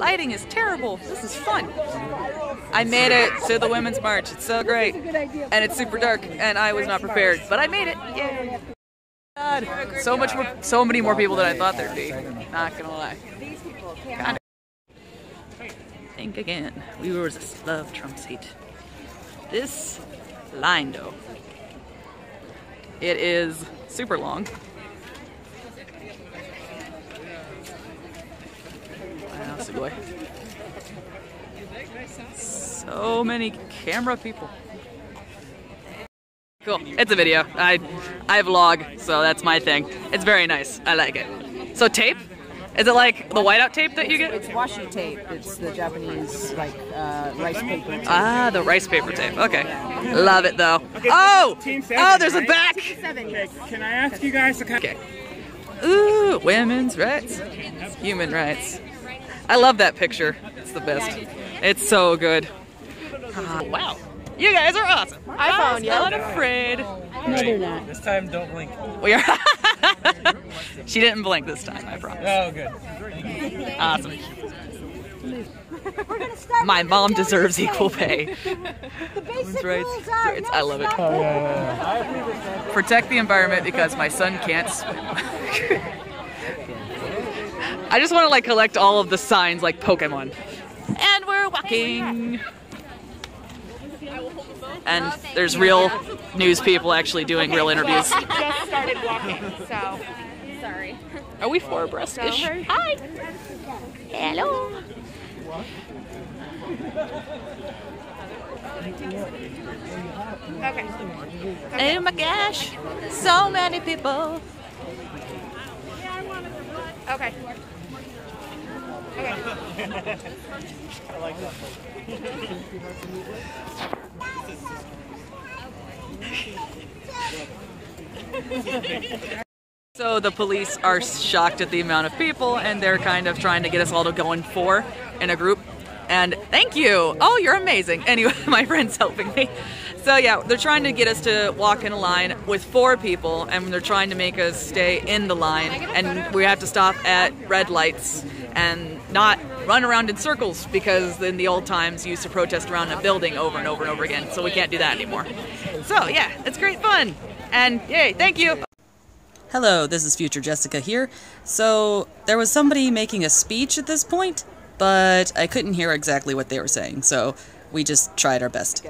lighting is terrible. This is fun. I made it to the Women's March. It's so great. And it's super dark, and I was not prepared, but I made it. Yay. God, so many more people than I thought there'd be. Not gonna lie. God. Think again. We were just love Trump's hate. This line, though, it is super long. Wow, sugoi. So many camera people. Cool. It's a video. I vlog, so that's my thing. It's very nice. I like it. So tape? Is it like the whiteout tape that you get? It's washi tape. It's the Japanese, like, rice paper tape. Ah, the rice paper tape. Okay. Love it, though. Oh! Oh, there's a back! Okay, can I ask you guys to kind of... Okay. Ooh, women's rights. Human rights. I love that picture. It's the best. It's so good. Wow. You guys are awesome. I found you. I'm not afraid. No, they're not. This time, don't blink. We are... She didn't blink this time, I promise. Oh, good. Awesome. My mom deserves equal pay. Women's rights. I love it. Oh, yeah. Protect the environment because my son can't swim. I just want to like collect all of the signs like Pokemon. And we're walking. And there's real news people actually doing real interviews. I just started walking, so sorry. Are we four abreast-ish? Hi! Hello! Okay. Oh my gosh! So many people! Okay. Okay. I like that. So the police are shocked at the amount of people, and they're kind of trying to get us all to go in four in a group. And thank you. Oh, you're amazing. Anyway, my friend's helping me. So yeah, they're trying to get us to walk in a line with four people, and they're trying to make us stay in the line, and we have to stop at red lights and not run around in circles, because in the old times you used to protest around a building over and over and over again, so we can't do that anymore. So yeah, it's great fun, and yay, thank you! Hello, this is Future Jessica here. So there was somebody making a speech at this point, but I couldn't hear exactly what they were saying, so we just tried our best.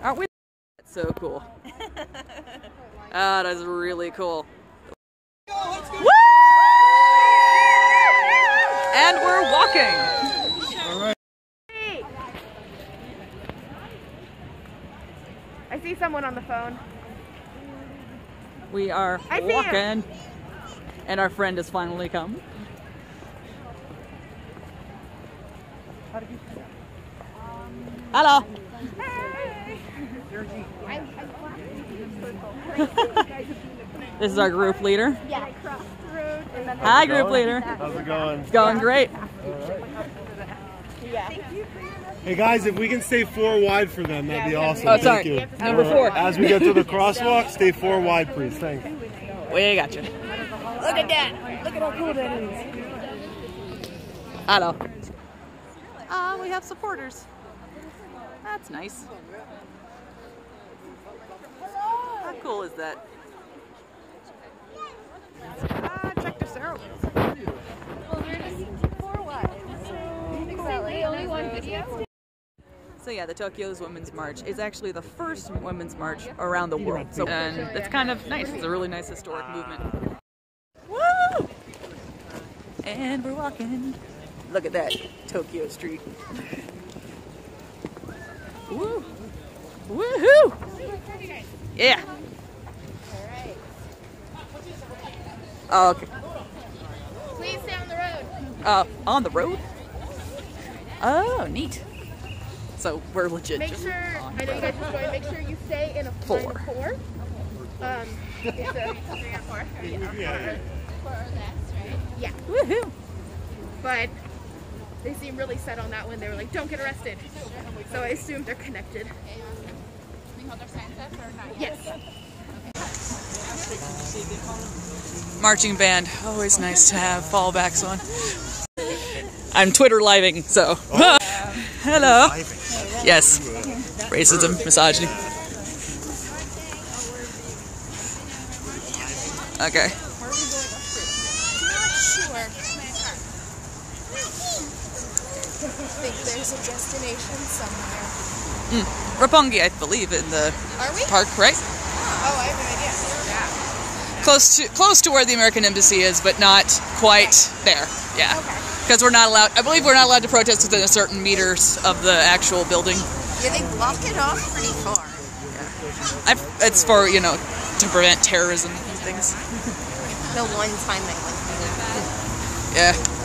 Aren't we? That's so cool. That is really cool. Woo! And we're walking. All right. I see someone on the phone. We are walking, and our friend has finally come. Hello. This is our group leader. Yeah. Hi, group leader. How's it going? It's going great. Yeah. Hey guys, if we can stay four wide for them, that'd be awesome. Oh, sorry. Thank you. Number four. As we go through the crosswalk, stay four wide, please. Thanks. We got you. Look at that. Look at how cool that is. Hello. We have supporters. That's nice. How cool is that? Ah, check this out. Well, we're just four wide, so only one video. So yeah, the Tokyo's Women's March is actually the first Women's March around the world. So, and it's kind of nice. It's a really nice historic movement. Woo! And we're walking. Look at that Tokyo street. Woo! Woohoo! Yeah. Oh, okay. Please stay on the road. On the road? Oh, neat. So we're legit. Make sure, I know you guys are going, make sure you stay in a four. It's a 3 or 4. Yeah. 4 or less, right? Yeah. Woohoo! But they seem really set on that one. They were like, don't get arrested. So I assumed they're connected. other senses or not? Yes. Okay. Marching band, always nice to have fallbacks on. I'm Twitter living, so. Oh. Hello. Yes. Racism, misogyny. Okay. I think there's a destination somewhere. Mm. Roppongi, I believe, in the park, right? Oh, I have an idea. Yeah. Close to where the American embassy is, but not quite there. Yeah. Because we're not allowed. I believe we're not allowed to protest within a certain meters of the actual building. Yeah, they block it off pretty far. Yeah. It's for, you know, to prevent terrorism and things. The one time I went through that. Yeah.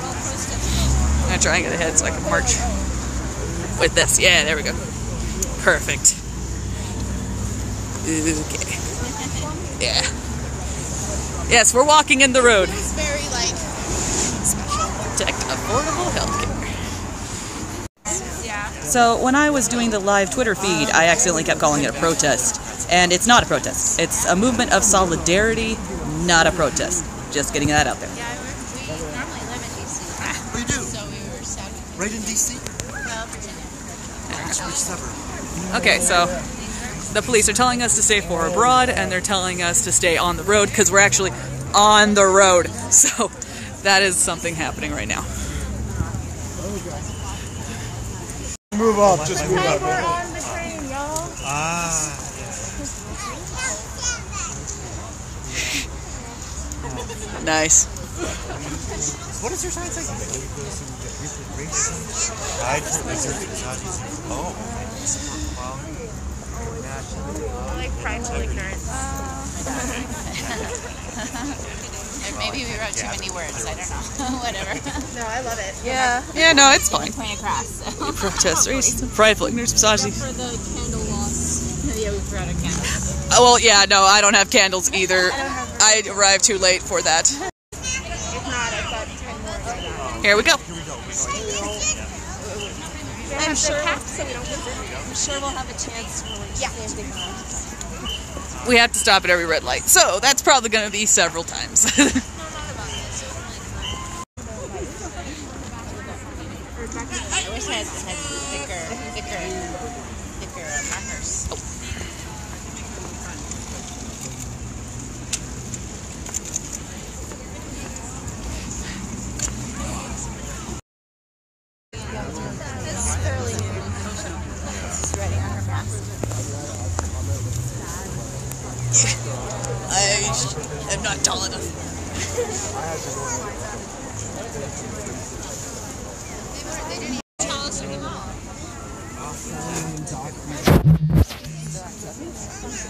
I'm gonna try and get ahead so I can march with this. Yeah, there we go. Perfect. Okay. Yeah. Yes, we're walking in the road. It's very like special. Protect affordable healthcare. Yeah. So when I was doing the live Twitter feed, I accidentally kept calling it a protest, and it's not a protest. It's a movement of solidarity, not a protest. Just getting that out there. Right in D.C.? Okay, so the police are telling us to stay far abroad, and they're telling us to stay on the road, because we're actually on the road. So that is something happening right now. Move up, just move up. We're on the train, y'all. Ah. Nice. What does your sign say? Like primal ignorance. Maybe we wrote too many words. I don't know. Whatever. No, I love it. Yeah. Yeah. No, it's fine. Point across. So. Protest, racism, prideful ignorance, misogyny. Except for the candle loss. Yeah, we forgot our candles. Oh, well, yeah. No, I don't have candles either. I arrived too late for that. If not, I've got 10 more. Here we go. I'm sure we'll have a chance for standing. We have to stop at every red light, so that's probably going to be several times. I wish I had thicker markers. Oh.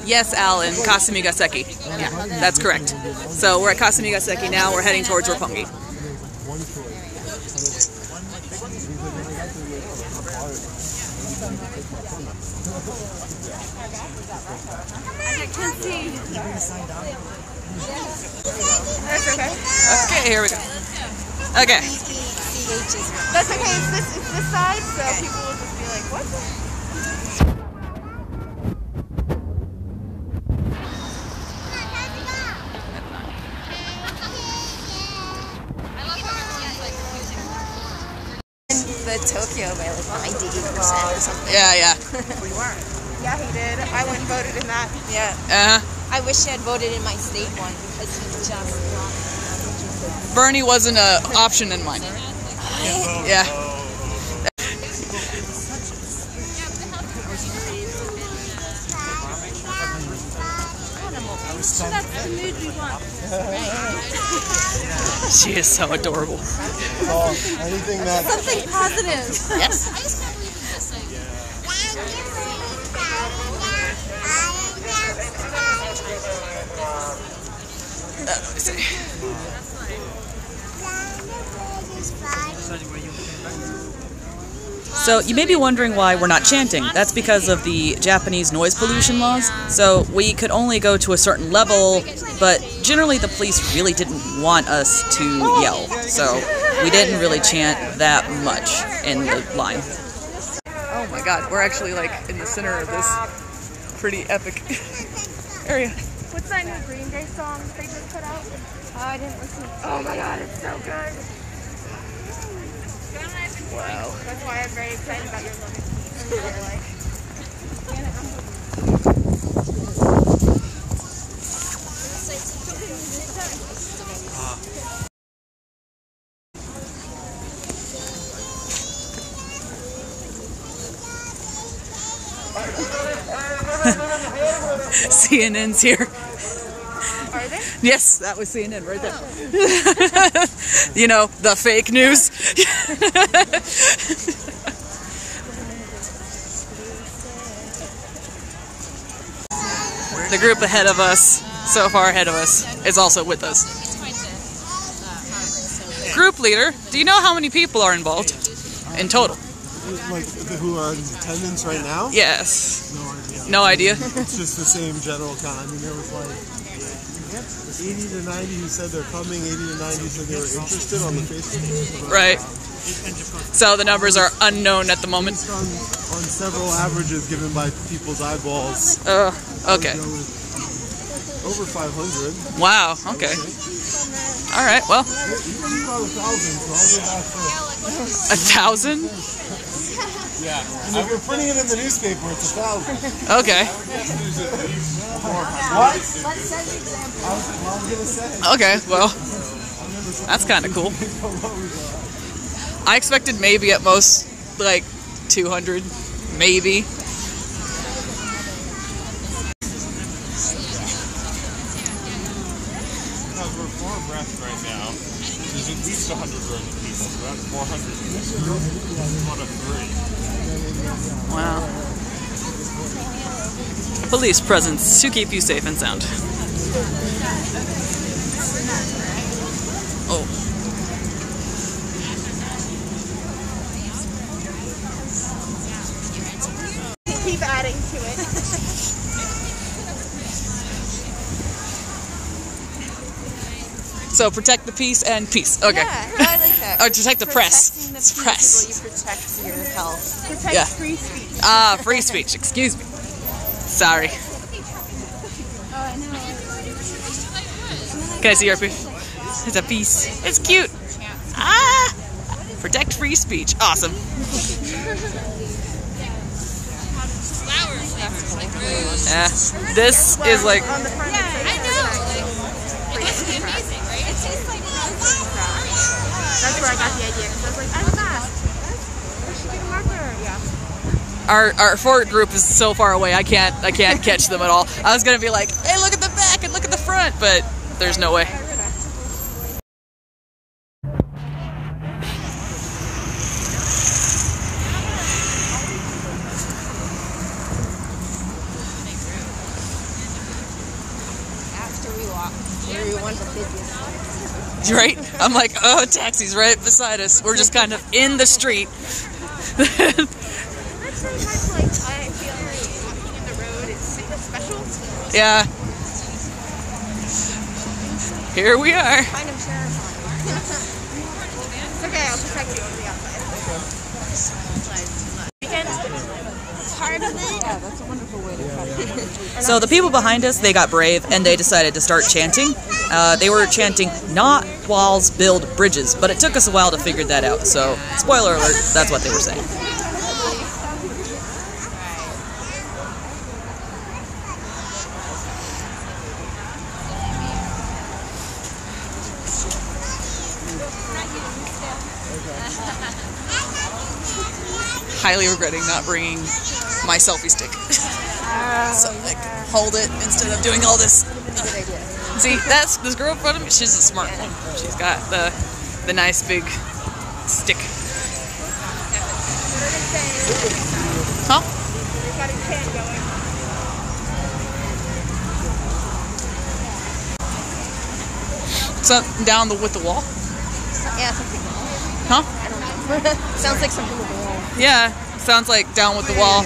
Yes, Alan, Kasumigaseki. Yeah, that's correct. So we're at Kasumigaseki now, we're heading towards Roppongi. Okay, here we go. Okay. That's okay, it's this side, so people will just be like, what the? Tokyo by like 98% or something. Yeah, yeah. We weren't. Yeah, he did. I went and voted in that. Yeah. I wish he had voted in my state one because he's just not. Bernie wasn't an option in mine. Yeah. So that's the mood we want. Right. She is so adorable. Anything that something positive. Yes. I just can't believe this thing. So you may be wondering why we're not chanting. That's because of the Japanese noise pollution laws. So we could only go to a certain level, but generally the police really didn't want us to yell. So we didn't really chant that much in the line. Oh my god, we're actually like in the center of this pretty epic area. What's that new Green Day song they just put out? Oh, I didn't listen. Oh my god, it's so good. Wow. That's why I'm very excited about your look. CNN's here. Are they? Yes, that was CNN right there. You know, the fake news. The group ahead of us, so far ahead of us, is also with us. Group leader, do you know how many people are involved in total? Like, who are in attendance right now? Yes. No idea. It's just the same general kind. I mean, there was like 80 to 90 who said they're coming, 80 to 90 said they were interested on the Facebook. Right. So the numbers are unknown at the moment. Based on several averages given by people's eyeballs. Okay. Over 500. Wow, okay. Alright, well. A 1,000? Yeah, and if you're printing it in the newspaper, it's 1,000. Okay. What? Okay, well, that's kind of cool. I expected maybe at most, like, 200, maybe. Right now, there's at least 100 rows of people, so that's 400 people out of 3. Wow. Police presence to keep you safe and sound. Oh. Keep adding to it. So protect the peace and peace. Okay. Yeah, no, I like that. Or protect the press. The it's press. You protect your health. Protect free speech. Ah, free speech. Excuse me. Sorry. Oh, I know. Can I see your piece? It's a piece. It's cute. Ah! Protect free speech. Awesome. Yeah. This is like. That's where I got the idea, because I was like, I'm fast. I should get a marker. Yeah. Our forward group is so far away, I can't catch them at all. I was going to be like, hey, look at the back and look at the front, but there's no way. Right? I'm like, oh, taxi's right beside us. We're just kind of in the street. Yeah. Here we are. It's okay, I'll protect you from the outside. It's hard, isn't it? Yeah, that's a wonderful way to protect. So the people behind us, they got brave and they decided to start chanting. They were chanting, "Not walls, build bridges," but it took us a while to figure that out, so spoiler alert, that's what they were saying. Highly regretting not bringing my selfie stick. So like, hold it instead of doing all this. See, that's this girl in front of me. She's a smart one. She's got the nice big stick. Huh? Something down the with the wall. Yeah, something. Huh? I don't know. Sounds like something with the wall. Yeah, sounds like down with the wall.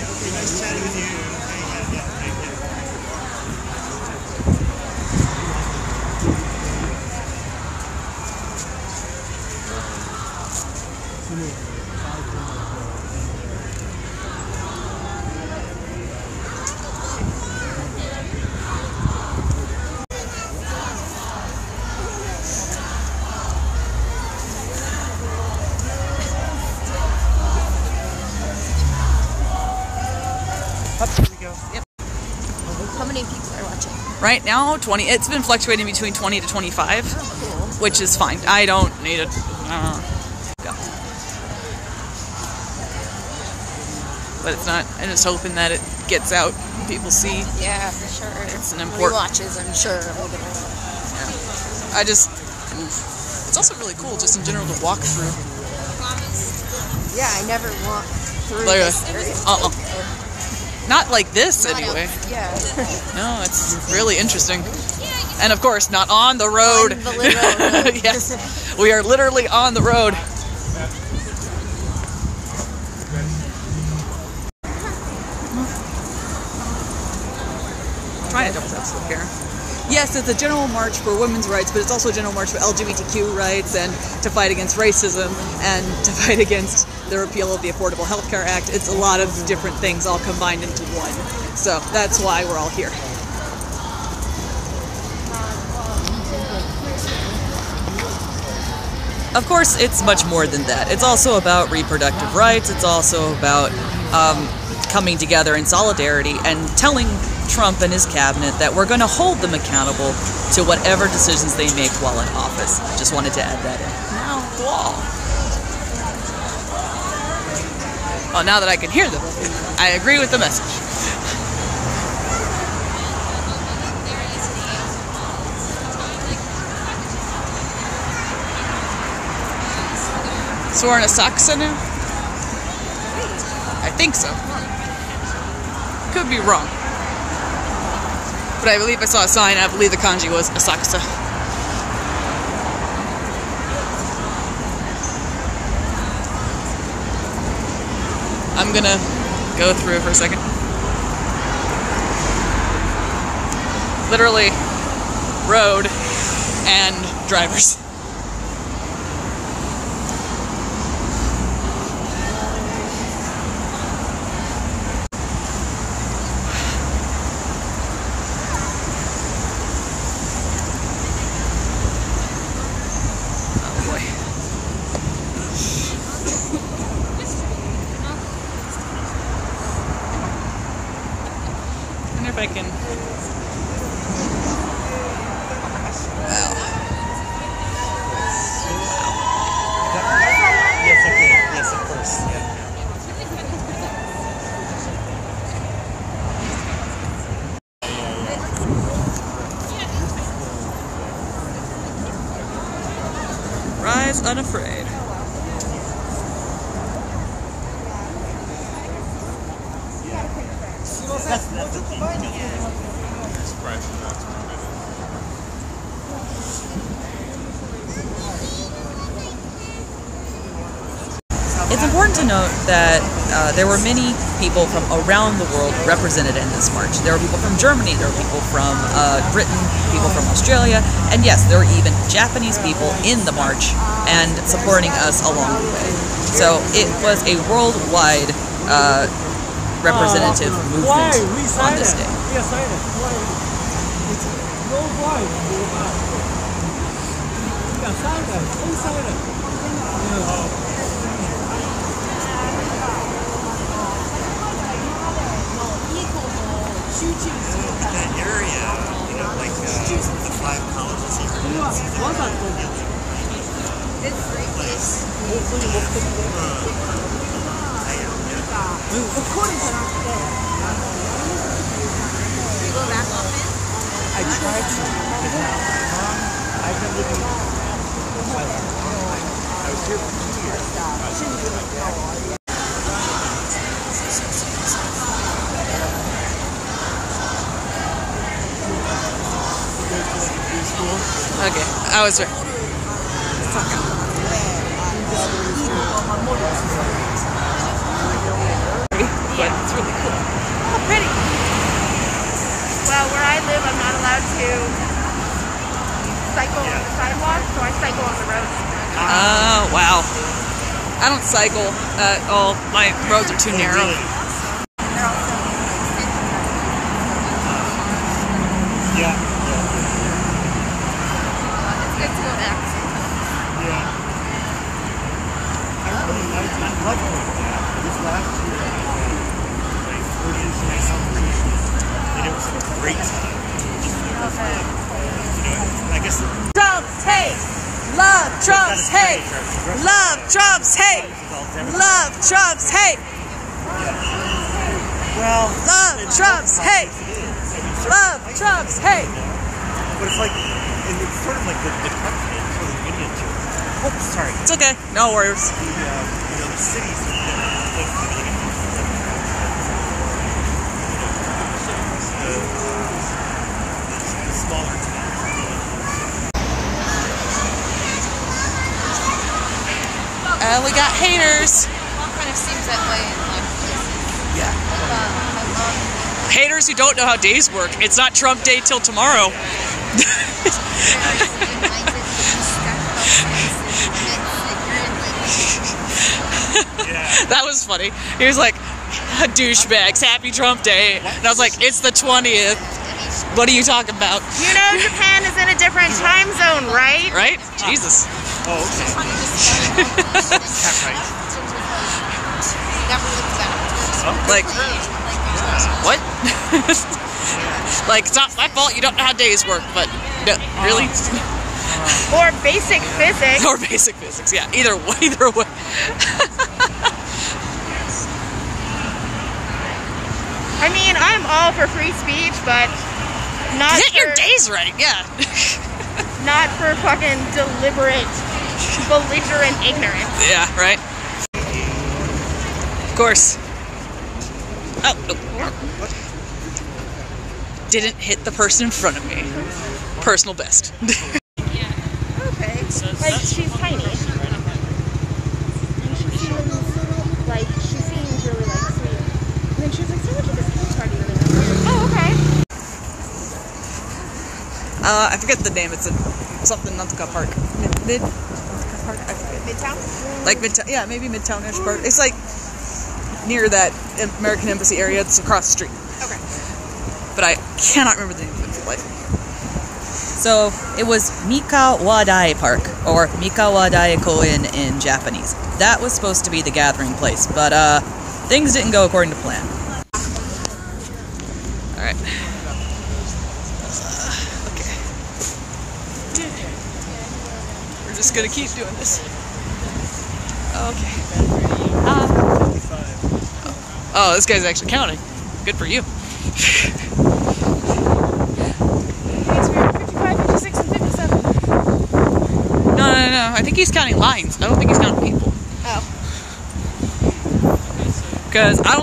How many peaks are watching? Right now, 20. It's been fluctuating between 20 to 25, oh, cool. Which is fine. I don't need it. Yeah. But it's not. I'm just hoping that it gets out and people see. Yeah, for sure. It's an important. Watches, I'm sure. Yeah. I just. It's also really cool, just in general, to walk through. Yeah, I never walked through this area. Not like this, anyway. Yeah. No, it's really interesting. And of course, not on the road. On the road. Yes. We are literally on the road. Try a double tap slip here. Yes, it's a general march for women's rights, but it's also a general march for LGBTQ rights and to fight against racism and to fight against the repeal of the Affordable Health Care Act. It's a lot of different things all combined into one. So that's why we're all here. Of course, it's much more than that. It's also about reproductive rights. It's also about coming together in solidarity and telling Trump and his cabinet that we're going to hold them accountable to whatever decisions they make while in office. Just wanted to add that in. Now, wall. Well, now that I can hear them, I agree with the message. So we're in Asakusa now? I think so. Could be wrong. But I believe I saw a sign, I believe the kanji was Asakusa. I'm gonna go through for a second. Literally, road and drivers. If I can. Wow. Yes, okay. Yes, of course. Yeah. Rise unafraid. It's important to note that there were many people from around the world represented in this march. There were people from Germany, there were people from Britain, people from Australia, and yes, there were even Japanese people in the march and supporting us along the way. So it was a worldwide representative movement on this day. That area, you know, like the five colleges here. I tried to look it now. I've been living I was here for 2 years. Okay, I was right. But it's really cool. Oh, pretty. Well, where I live, I'm not allowed to cycle on the sidewalk, so I cycle on the road. Oh, wow. I don't cycle at all. My roads are too narrow. Yeah. Last year, I was like, 40 days, and it was a great trumps hate. Love trumps hate. Love trumps hate. Well, love trumps hate. Love trumps hate. But it's like, it's sort of like the country, it's sort of Indian too. Oh, sorry. It's okay. No worries. The cities are the smaller towns. And we got haters. Kind of seems that way in like places. Yeah. Haters who don't know how days work. It's not Trump Day till tomorrow. That was funny. He was like, douchebags, happy Trump Day. And I was like, it's the 20th. What are you talking about? You know Japan is in a different time zone, right? Right? Jesus. Oh, okay. Like, what? Like, it's not my fault you don't know how days work, but no, really? Or basic physics. Or basic physics, yeah. Either way. I mean, I'm all for free speech, but not get your days right, yeah. Not for fucking deliberate belligerent ignorance. Yeah, right? Of course. Oh, no. Didn't hit the person in front of me. Personal best. Yeah. Okay. Like, she's tiny. And she seems, like, really, like, sweet. And then she was like, someone took this cage party really well. Oh, okay. I forget the name. It's a something Nantuka Park. I forget. Midtown? Like Midtown, yeah, maybe Midtown-ish part. It's like near that American Embassy area. It's across the street. Okay. But I cannot remember the name of it for life. So it was Mikawadai Park, or Mikawadai Koen in Japanese. That was supposed to be the gathering place, but things didn't go according to plan. All right. Okay. We're just gonna keep doing this. Okay. Oh, this guy's actually counting. Good for you. 56 and 57. No. I think he's counting lines. I don't think he's counting people. Oh. Because I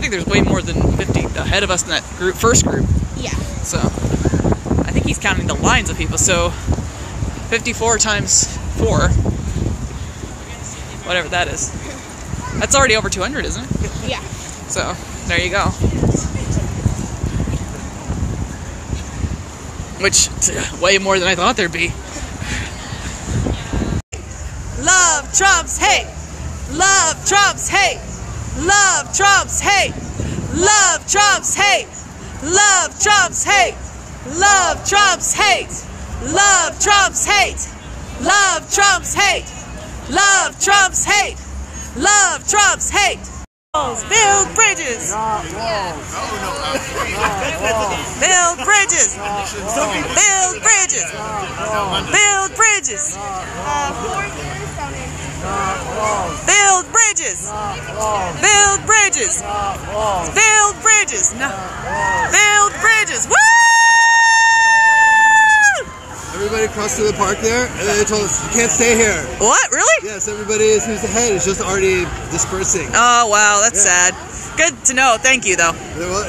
think there's way more than 50 ahead of us in that group, first group. Yeah. So I think he's counting the lines of people. So 54 times 4, whatever that is. That's already over 200, isn't it? Yeah. So there you go. Which, way more than I thought there'd be. Love trumps hate. Love trumps hate. Love trumps hate. Love trumps hate. Love trumps hate. Love trumps hate. Love trumps hate. Love trumps hate. Love trumps hate. Love trumps hate. Build bridges. Build bridges. Build bridges. Build bridges. Build bridges. Build bridges. Build bridges. Build bridges. Everybody crossed through the park there, and then they told us, you can't stay here. What? Really? Yes, everybody who's ahead is just already dispersing. Oh, wow, that's sad. Good to know. Thank you, though.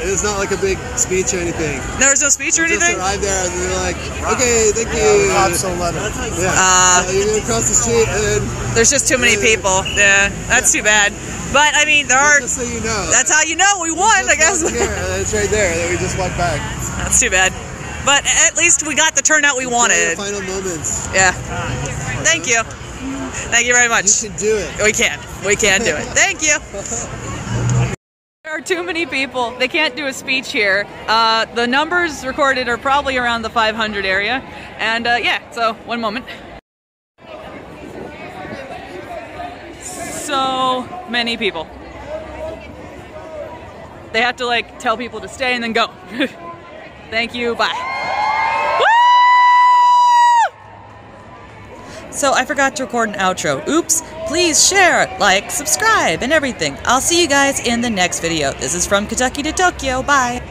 It's not like a big speech or anything. There was no speech or anything? They just arrived there, and they were like, okay, thank you. Yeah. You're going to cross the street, and then there's just too many people. Yeah, that's too bad. But, I mean, there are... Just so you know. That's how you know we won, I guess. Here, and it's right there, and then we just walked back. That's too bad. But at least we got the turnout we wanted. Final moments. Yeah. Thank you. Thank you very much. You can do it. We can do it. Thank you. There are too many people. They can't do a speech here. The numbers recorded are probably around the 500 area. And yeah, so one moment. So many people. They have to like tell people to stay and then go. Thank you, bye. Woo! So I forgot to record an outro. Oops. Please share, like, subscribe, and everything. I'll see you guys in the next video. This is From Kentucky to Tokyo. Bye.